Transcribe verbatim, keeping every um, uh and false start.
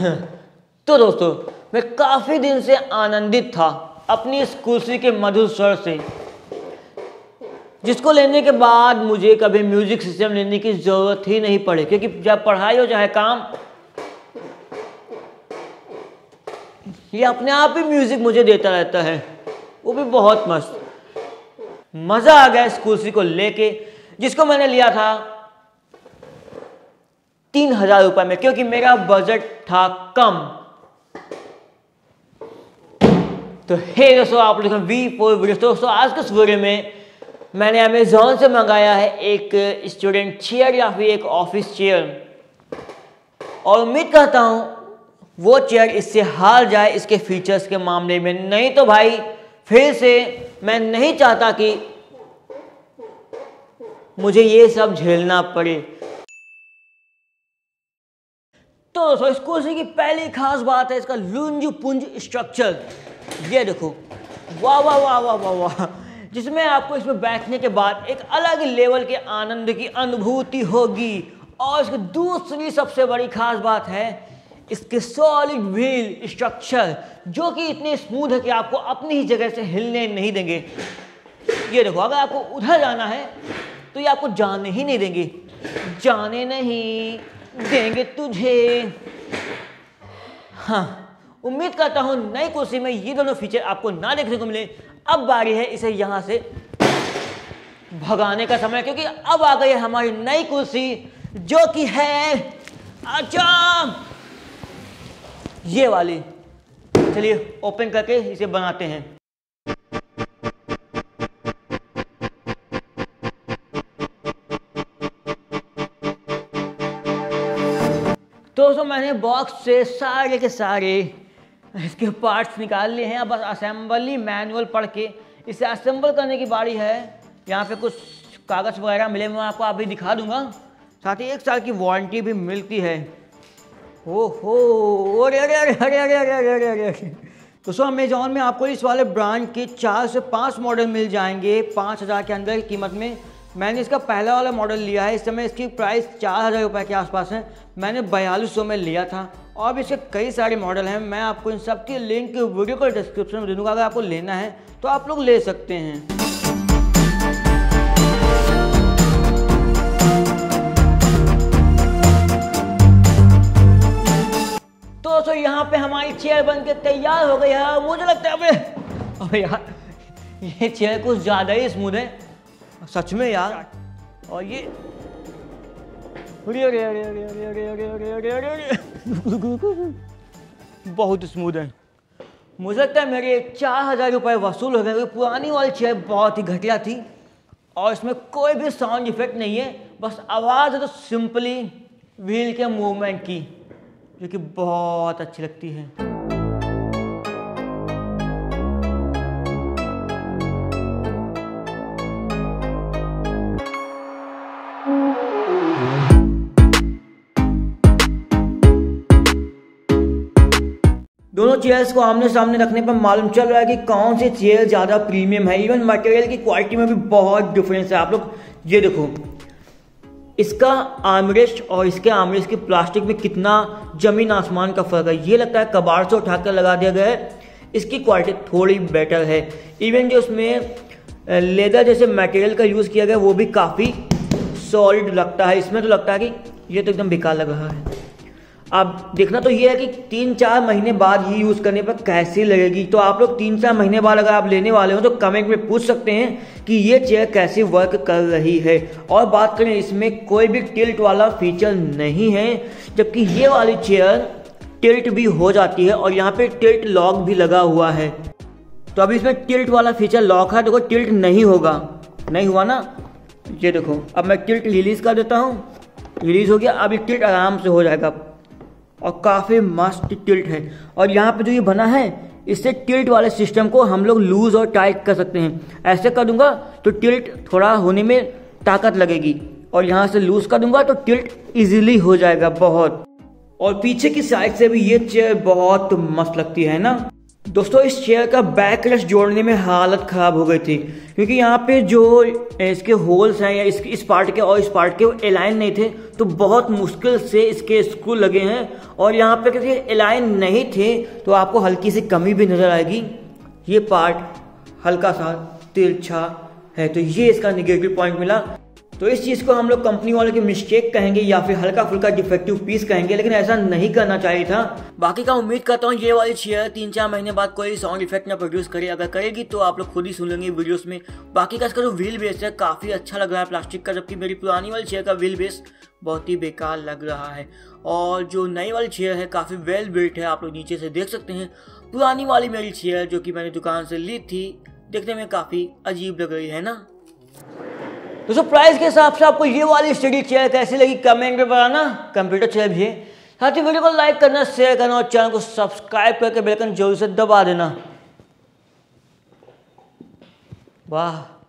तो दोस्तों मैं काफ़ी दिन से आनंदित था अपनी इस कुर्सी के मधुर स्वर से, जिसको लेने के बाद मुझे कभी म्यूजिक सिस्टम लेने की ज़रूरत ही नहीं पड़ी, क्योंकि जब पढ़ाई हो चाहे काम, ये अपने आप ही म्यूजिक मुझे देता रहता है, वो भी बहुत मस्त। मज़ा आ गया इस कुर्सी को लेके, जिसको मैंने लिया था तीन हजार रुपये में, क्योंकि मेरा बजट था कम। तो हे दोस्तों, आप लोग वी फोर वीडियो। दोस्तों आज के इस वीडियो में मैंने अमेजोन से मंगाया है एक स्टूडेंट चेयर या फिर एक ऑफिस चेयर, और उम्मीद करता हूँ वो चेयर इससे हार जाए इसके फीचर्स के मामले में। नहीं तो भाई फिर से मैं नहीं चाहता कि मुझे ये सब झेलना पड़े। तो दोस्तों इस कुर्सी की पहली खास बात है इसका लुंजू पुंज स्ट्रक्चर। ये देखो, वाह वाह वाह वाह वाह वाह, जिसमें आपको इसमें बैठने के बाद एक अलग लेवल के आनंद की अनुभूति होगी। और इसकी दूसरी सबसे बड़ी खास बात है इसके सॉलिड व्हील स्ट्रक्चर, जो कि इतने स्मूथ है कि आपको अपनी ही जगह से हिलने नहीं देंगे। ये देखो, अगर आपको उधर जाना है तो ये आपको जाने ही नहीं देंगे, जाने नहीं देंगे तुझे। हाँ, उम्मीद करता हूँ नई कुर्सी में ये दोनों फीचर आपको ना देखने को मिले। अब बारी है इसे यहाँ से भगाने का समय, क्योंकि अब आ गई है हमारी नई कुर्सी, जो कि है अच्छा ये वाली। चलिए ओपन करके इसे बनाते हैं। तो दोस्तों मैंने बॉक्स से सारे के सारे इसके पार्ट्स निकाल लिए हैं, अब बस असेंबली मैनुअल पढ़ के इसे असेंबल करने की बारी है। यहाँ पे कुछ कागज़ वगैरह मिले, मैं आपको अभी दिखा दूंगा। साथ ही एक साल की वारंटी भी मिलती है। ओ हो, अरे अरे अरे अरे अरे अरे अरे अरे अरे। दोस्तों अमेजोन में आपको इस वाले ब्रांड के चार से पाँच मॉडल मिल जाएंगे पाँच हज़ार के अंदर की कीमत में। मैंने इसका पहला वाला मॉडल लिया है, इस समय इसकी प्राइस चार हज़ार रुपये के आसपास है। मैंने बयालीस सौ में लिया था। और भी इसके कई सारे मॉडल हैं, मैं आपको इन सब की लिंक वीडियो को डिस्क्रिप्शन में दे दूँगा। अगर आपको लेना है तो आप लोग ले सकते हैं। तो यहाँ पे हमारी चेयर बनके तैयार हो गई है। मुझे लगता है अबे अबे यार ये चेयर कुछ ज़्यादा ही स्मूथ है सच में यार। और ये बहुत स्मूथ है। मुझे लगता है मेरे चार हज़ार रुपये वसूल हो गए, क्योंकि पुरानी वाली चेयर बहुत ही घटिया थी और इसमें कोई भी साउंड इफेक्ट नहीं है, बस आवाज़ है तो सिंपली व्हील के मूवमेंट की, जो कि बहुत अच्छी लगती है। दोनों चेयर्स को आमने सामने रखने पर मालूम चल रहा है कि कौन सी चेयर ज़्यादा प्रीमियम है। इवन मटेरियल की क्वालिटी में भी बहुत डिफरेंस है। आप लोग ये देखो, इसका आर्मरेस्ट और इसके आर्मरेस्ट के प्लास्टिक में कितना जमीन आसमान का फर्क है। ये लगता है कबाड़ से उठाकर लगा दिया गया है। इसकी क्वालिटी थोड़ी बेटर है। इवन जो उसमें लेदर जैसे मटेरियल का यूज़ किया गया वो भी काफ़ी सॉलिड लगता है। इसमें तो लगता है कि ये तो एकदम बेकार लग रहा है। अब देखना तो ये है कि तीन चार महीने बाद ही यूज़ करने पर कैसी लगेगी। तो आप लोग तीन चार महीने बाद अगर आप लेने वाले हो तो कमेंट में पूछ सकते हैं कि ये चेयर कैसे वर्क कर रही है। और बात करें, इसमें कोई भी टिल्ट वाला फीचर नहीं है, जबकि ये वाली चेयर टिल्ट भी हो जाती है और यहाँ पे टिल्ट लॉक भी लगा हुआ है। तो अभी इसमें टिल्ट वाला फीचर लॉक है, देखो तो टिल्ट नहीं होगा, नहीं हुआ ना। ये देखो, अब मैं टिल्ट रिलीज़ कर देता हूँ, रिलीज़ हो गया। अब ये टिल्ट आराम से हो जाएगा और काफ़ी मस्त टिल्ट है। और यहाँ पे जो ये बना है, इससे टिल्ट वाले सिस्टम को हम लोग लूज़ और टाइट कर सकते हैं। ऐसे कर दूंगा तो टिल्ट थोड़ा होने में ताकत लगेगी, और यहाँ से लूज़ कर दूंगा तो टिल्ट इजीली हो जाएगा बहुत। और पीछे की साइड से भी ये चेयर बहुत मस्त लगती है ना। दोस्तों इस चेयर का बैकलेस जोड़ने में हालत ख़राब हो गई थी, क्योंकि यहाँ पे जो इसके होल्स हैं या इस इस पार्ट के और इस पार्ट के वो अलाइन नहीं थे, तो बहुत मुश्किल से इसके स्क्रू लगे हैं। और यहाँ पे क्योंकि अलाइन नहीं थे तो आपको हल्की सी कमी भी नज़र आएगी। ये पार्ट हल्का सा तिरछा है, तो ये इसका निगेटिव पॉइंट मिला। तो इस चीज़ को हम लोग कंपनी वालों की मिस्टेक कहेंगे या फिर हल्का फुल्का डिफेक्टिव पीस कहेंगे, लेकिन ऐसा नहीं करना चाहिए था। बाकी का उम्मीद करता हूँ ये वाली चेयर तीन चार महीने बाद कोई साउंड इफेक्ट ना प्रोड्यूस करे, अगर करेगी तो आप लोग खुद ही सुन लेंगे वीडियोस में। बाकी का इसका जो व्हील बेस है काफ़ी अच्छा लग रहा है प्लास्टिक का, जबकि मेरी पुरानी वाली चेयर का व्हील बेस बहुत ही बेकार लग रहा है। और जो नई वाली चेयर है काफ़ी वेल बिल्ट है, आप लोग नीचे से देख सकते हैं। पुरानी वाली मेरी चेयर जो कि मैंने दुकान से ली थी देखने में काफ़ी अजीब लग रही है ना। दोस्तों प्राइस के हिसाब से आपको ये वाली स्टडी चेयर कैसी लगी कमेंट में बताना, कंप्यूटर चेयर भी है। साथ ही वीडियो को लाइक करना, शेयर करना और चैनल को सब्सक्राइब करके बेल आइकन जरूर से दबा देना। वाह।